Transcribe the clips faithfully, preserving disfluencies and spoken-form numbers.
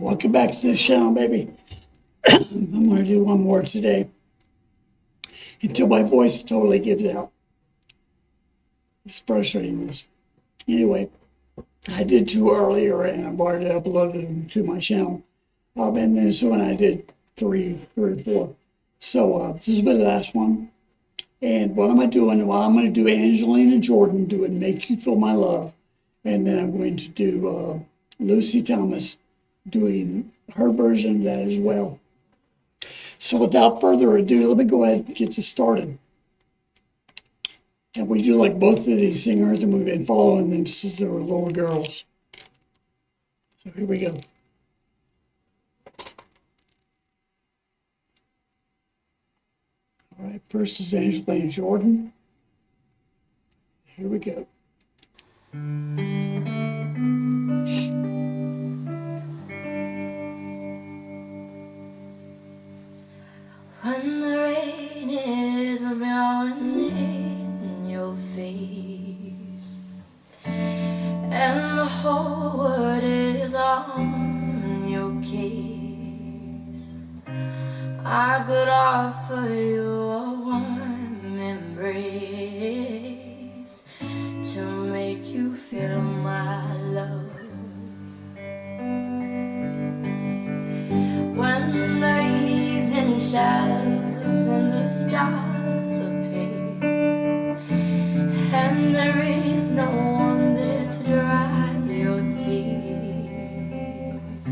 Welcome back to the channel, baby. I'm going to do one more today until my voice totally gives out. It's frustrating this. Anyway, I did two earlier and I've already uploaded them to my channel. Um, and then so when I did three, three, four. So uh, this is my last one. And what am I doing? Well, I'm going to do Angelina Jordan doing Make You Feel My Love. And then I'm going to do uh, Lucy Thomas doing her version of that as well. So without further ado, let me go ahead and get this started. And we do like both of these singers, and we've been following them since they were little girls. So here we go. All right, first is Angelina Jordan. Here we go. When the rain is around in your face and the whole world is on your case, I could offer you a warm embrace to make you feel my love. When the evening shadows and the stars appear and there is no one there to dry your tears,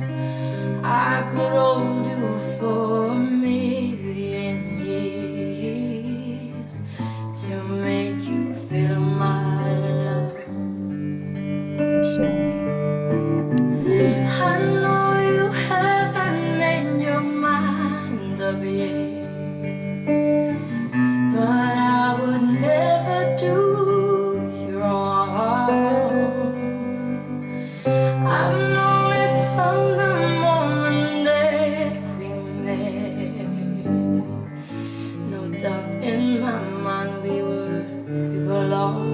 I could hold you for a million years to make you feel my love. I know you haven't made your mind up yet, but I would never do you wrong. I've known it from the moment that we met. No doubt in my mind we were, we belong.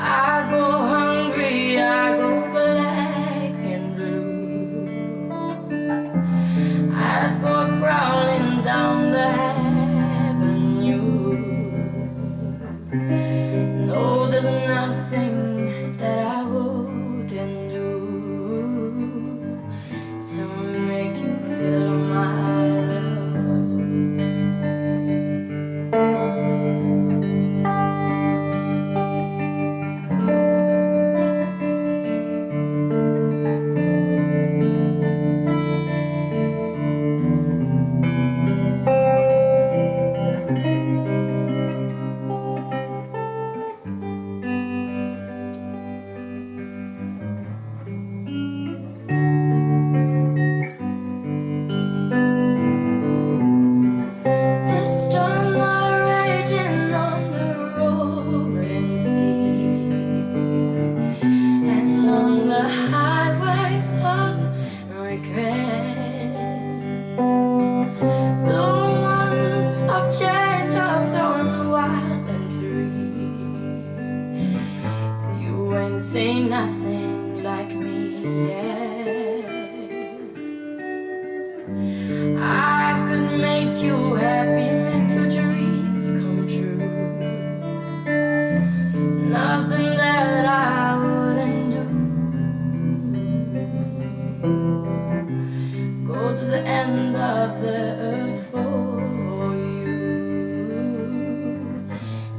I go hungry, I go black and blue. I go crawling down the avenue. No, there's nothing that I wouldn't do to make you feel my love. Say nothing like me, yeah. I could make you happy, make your dreams come true. Nothing that I wouldn't do. Go to the end of the earth for you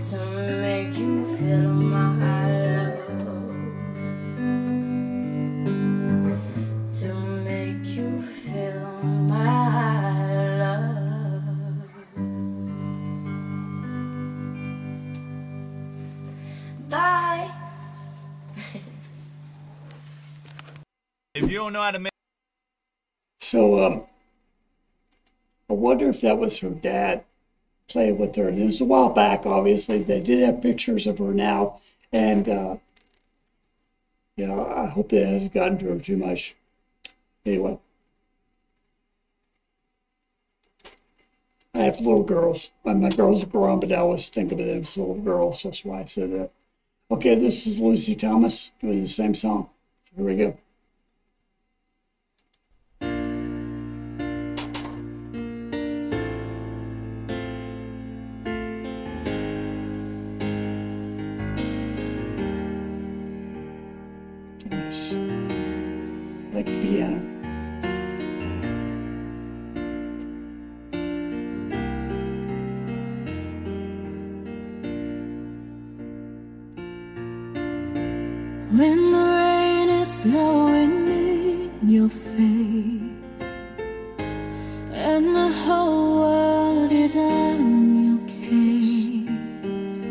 to make you feel my love. If you don't know how to make. So, um, I wonder if that was her dad playing with her. And it was a while back, obviously. They did have pictures of her now. And, uh, you know, I hope that hasn't gotten to her too much. Anyway. I have little girls. My girls are grown, but I always think of them as little girls. That's why I said that. Okay, this is Lucy Thomas doing the same song. Here we go. Nice. I like the piano. When the rain is blowing in your face and the whole world is on your case,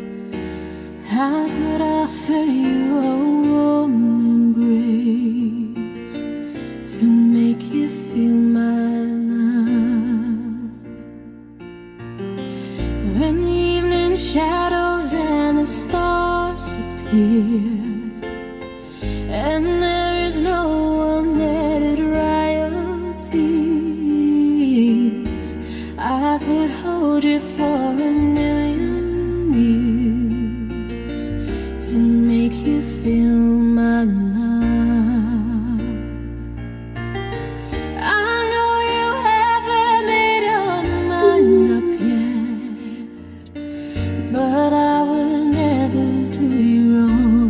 how could I offer you a warm embrace to make you feel my love? When the evening shadows and the stars appear, and there is no one there to dry your tears, I could hold you for a million years to make you feel my love. I know you haven't made your mind up yet, but I will never do you wrong.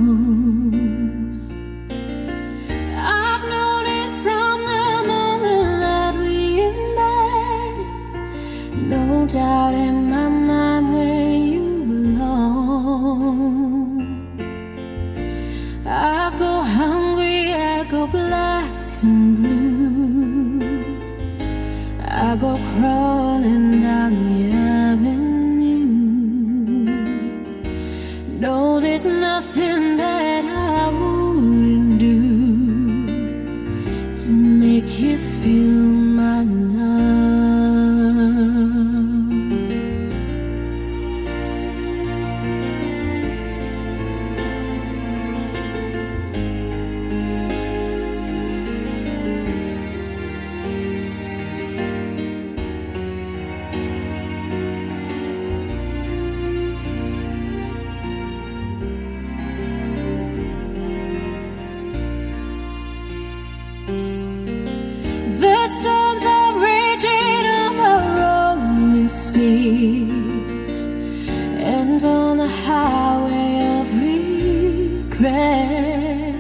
No doubt in my mind where you belong. I go hungry, I go black and blue, I go crawling down the avenue. No, there's nothing that I wouldn't do to make you feel my love. And on the highway of regret,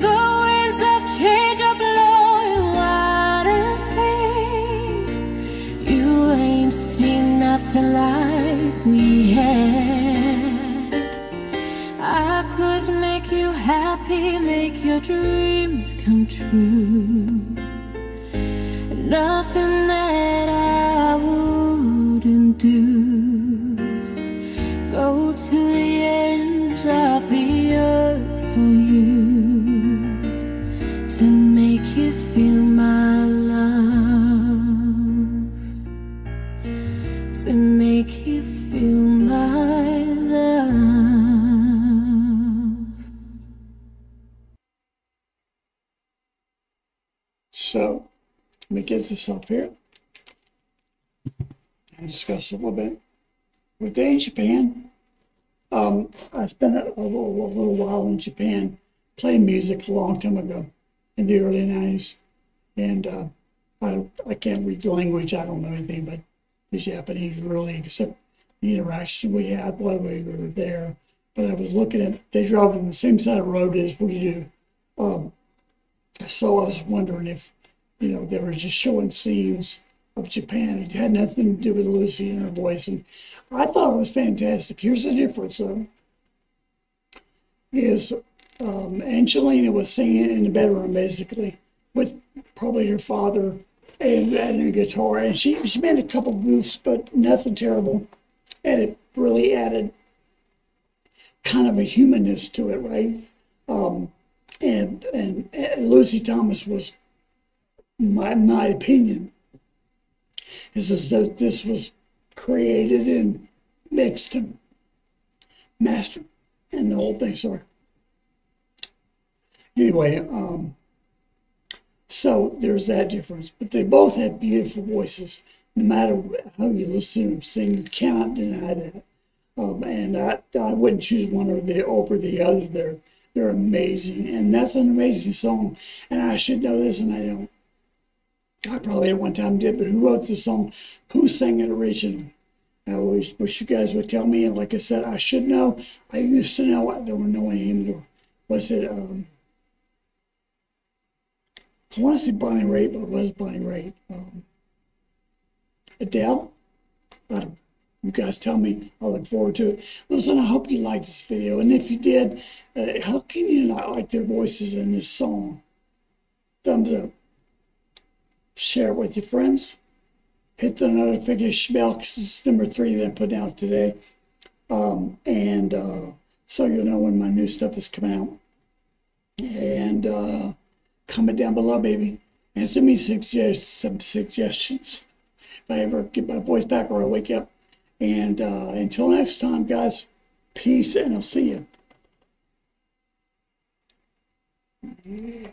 the winds of change are blowing wide and free. You ain't seen nothing like me yet. I could make you happy, make your dreams come true. Nothing that I would do. Go to the ends of the earth for you to make you feel my love, to make you feel my love. So let me get this up here. Discuss a little bit with day in Japan. Um, I spent a little, a little while in Japan playing music a long time ago in the early nineties, and uh, I, I can't read the language. I don't know anything but the Japanese really, except the interaction we had while we were there. But I was looking at, they drove on the same side of the road as we do. Um, so I was wondering if, you know, they were just showing scenes of Japan. It had nothing to do with Lucy and her voice, and I thought it was fantastic. Here's the difference, though, is um, Angelina was singing in the bedroom, basically, with probably her father and, and her guitar, and she, she made a couple goofs, but nothing terrible, and it really added kind of a humanness to it, right? Um, and, and, and Lucy Thomas was, my, my opinion, is as though this was created and mixed and mastered and the whole thing, sorry. Anyway, um, so there's that difference. But they both have beautiful voices. No matter how you listen to them sing, you cannot deny that. Um, and I, I wouldn't choose one over the, over the other there. You're amazing. And that's an amazing song. And I should know this, and I don't. I probably at one time did, but who wrote the song? Who sang it originally? I always wish you guys would tell me. And like I said, I should know. I used to know. I don't know any anymore. Was it, um, I want to say Bonnie Raitt, but it was Bonnie Raitt. Um, Adele? I don't know. You guys tell me. I look forward to it. Listen, I hope you liked this video. And if you did, uh, how can you not like their voices in this song? Thumbs up. Share it with your friends. Hit the notification bell because it's number three that I'm putting out today. Um, and uh, so you'll know when my new stuff is coming out. And uh, comment down below, baby. And send me suggest some suggestions. If I ever get my voice back or I wake up. And uh, until next time, guys, peace, and I'll see you.